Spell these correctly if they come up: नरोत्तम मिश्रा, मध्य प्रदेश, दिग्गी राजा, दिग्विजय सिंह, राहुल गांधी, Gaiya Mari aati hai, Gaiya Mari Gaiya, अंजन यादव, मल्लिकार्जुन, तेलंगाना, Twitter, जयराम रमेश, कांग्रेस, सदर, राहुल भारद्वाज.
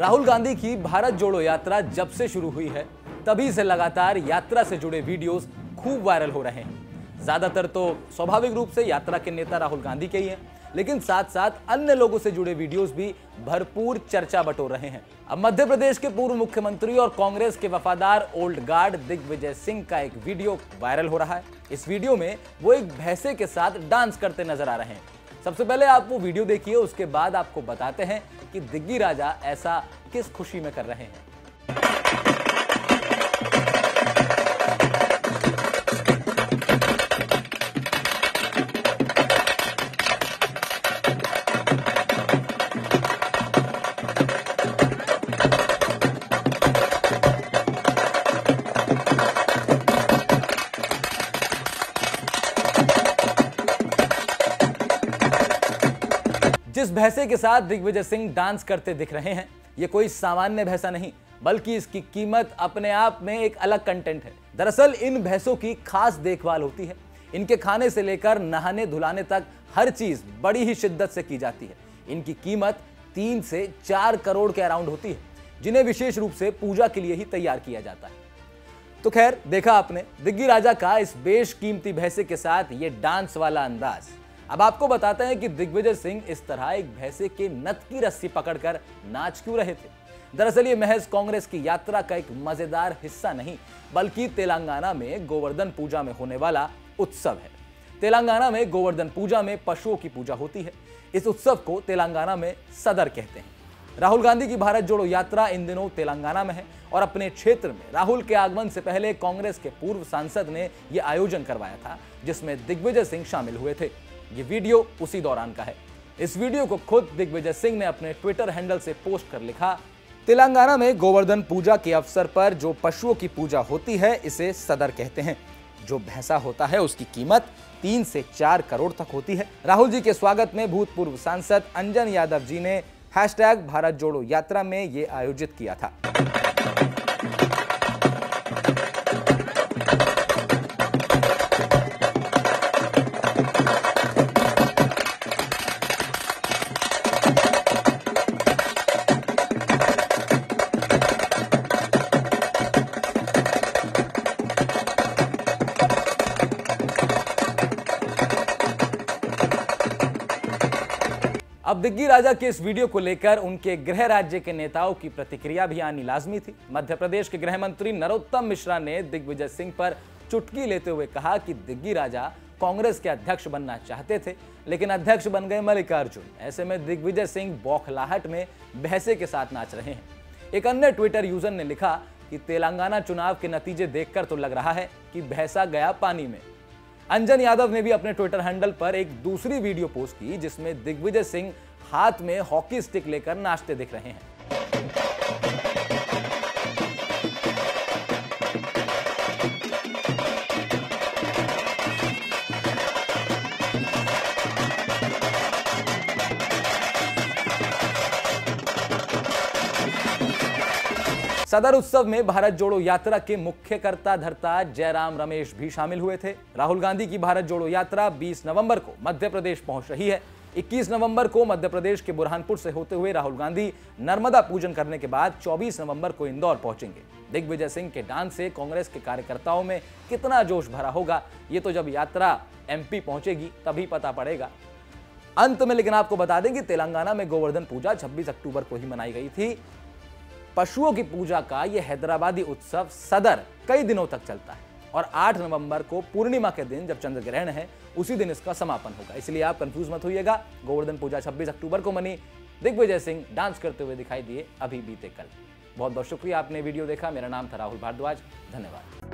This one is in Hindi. राहुल गांधी की भारत जोड़ो यात्रा जब से शुरू हुई है तभी से लगातार यात्रा से जुड़े वीडियोस खूब वायरल हो रहे हैं। ज्यादातर तो स्वाभाविक रूप से यात्रा के नेता राहुल गांधी के ही हैं, लेकिन साथ साथ अन्य लोगों से जुड़े वीडियोस भी भरपूर चर्चा बटोर रहे हैं। अब मध्य प्रदेश के पूर्व मुख्यमंत्री और कांग्रेस के वफादार ओल्ड गार्ड दिग्विजय सिंह का एक वीडियो वायरल हो रहा है। इस वीडियो में वो एक भैंसे के साथ डांस करते नजर आ रहे हैं। सबसे पहले आप वो वीडियो देखिए, उसके बाद आपको बताते हैं कि दिग्गी राजा ऐसा किस खुशी में कर रहे हैं। जिस भैंसे के साथ दिग्विजय सिंह डांस करते दिख रहे हैं, ये कोई सामान्य भैंसा नहीं, बल्कि इसकी कीमत अपने आप में एक अलग कंटेंट है। दरअसल इन भैंसों की खास देखभाल होती है। इनके खाने से लेकर नहाने धुलाने तक हर चीज बड़ी ही शिद्दत से की जाती है। इनकी कीमत 3 से 4 करोड़ के अराउंड होती है, जिन्हें विशेष रूप से पूजा के लिए ही तैयार किया जाता है। तो खैर, देखा आपने दिग्गी राजा का इस बेशकीमती भैंसे के साथ ये डांस वाला अंदाज। अब आपको बताते हैं कि दिग्विजय सिंह इस तरह एक भैंसे के नथ की रस्सी पकड़कर नाच क्यों रहे थे। दरअसल ये महज कांग्रेस की यात्रा का एक मजेदार हिस्सा नहीं, बल्कि तेलंगाना में गोवर्धन पूजा में होने वाला उत्सव है। तेलंगाना में गोवर्धन पूजा में पशुओं की पूजा होती है। इस उत्सव को तेलंगाना में सदर कहते हैं। राहुल गांधी की भारत जोड़ो यात्रा इन दिनों तेलंगाना में है और अपने क्षेत्र में राहुल के आगमन से पहले कांग्रेस के पूर्व सांसद ने ये आयोजन करवाया था, जिसमें दिग्विजय सिंह शामिल हुए थे। ये वीडियो उसी दौरान का है। इस वीडियो को खुद दिग्विजय सिंह ने अपने ट्विटर हैंडल से पोस्ट कर लिखा, तेलंगाना में गोवर्धन पूजा के अवसर पर जो पशुओं की पूजा होती है इसे सदर कहते हैं। जो भैंसा होता है उसकी कीमत 3 से 4 करोड़ तक होती है। राहुल जी के स्वागत में भूतपूर्व सांसद अंजन यादव जी ने हैशटैग भारत जोड़ो यात्रा में ये आयोजित किया था। अब दिग्गी राजा के इस वीडियो को लेकर उनके गृह राज्य के नेताओं की प्रतिक्रिया भी आनी लाजमी थी। मध्य प्रदेश के गृह मंत्री नरोत्तम मिश्रा ने दिग्विजय सिंह पर चुटकी लेते हुए कहा कि दिग्गी राजा कांग्रेस के अध्यक्ष बनना चाहते थे, लेकिन अध्यक्ष बन गए मल्लिकार्जुन। ऐसे में दिग्विजय सिंह बौखलाहट में भैंसे के साथ नाच रहे हैं। एक अन्य ट्विटर यूजर ने लिखा कि तेलंगाना चुनाव के नतीजे देखकर तो लग रहा है कि भैंसा गया पानी में। अंजन यादव ने भी अपने ट्विटर हैंडल पर एक दूसरी वीडियो पोस्ट की, जिसमें दिग्विजय सिंह हाथ में हॉकी स्टिक लेकर नाचते दिख रहे हैं। सदर उत्सव में भारत जोड़ो यात्रा के मुख्य कर्ता धर्ता जयराम रमेश भी शामिल हुए थे। राहुल गांधी की भारत जोड़ो यात्रा 20 नवंबर को मध्य प्रदेश पहुंच रही है। 21 नवंबर को मध्य प्रदेश के बुरहानपुर से होते हुए राहुल गांधी नर्मदा पूजन करने के बाद 24 नवंबर को इंदौर पहुंचेंगे। दिग्विजय सिंह के डांस से कांग्रेस के कार्यकर्ताओं में कितना जोश भरा होगा, ये तो जब यात्रा MP पहुंचेगी तभी पता पड़ेगा। अंत में लेकिन आपको बता दें कि तेलंगाना में गोवर्धन पूजा 26 अक्टूबर को ही मनाई गई थी। पशुओं की पूजा का यह हैदराबादी उत्सव सदर कई दिनों तक चलता है और 8 नवंबर को पूर्णिमा के दिन, जब चंद्रग्रहण है, उसी दिन इसका समापन होगा। इसलिए आप कंफ्यूज मत होइएगा। गोवर्धन पूजा 26 अक्टूबर को मनी। दिग्विजय सिंह डांस करते हुए दिखाई दिए अभी बीते कल। बहुत बहुत शुक्रिया, आपने वीडियो देखा। मेरा नाम था राहुल भारद्वाज। धन्यवाद।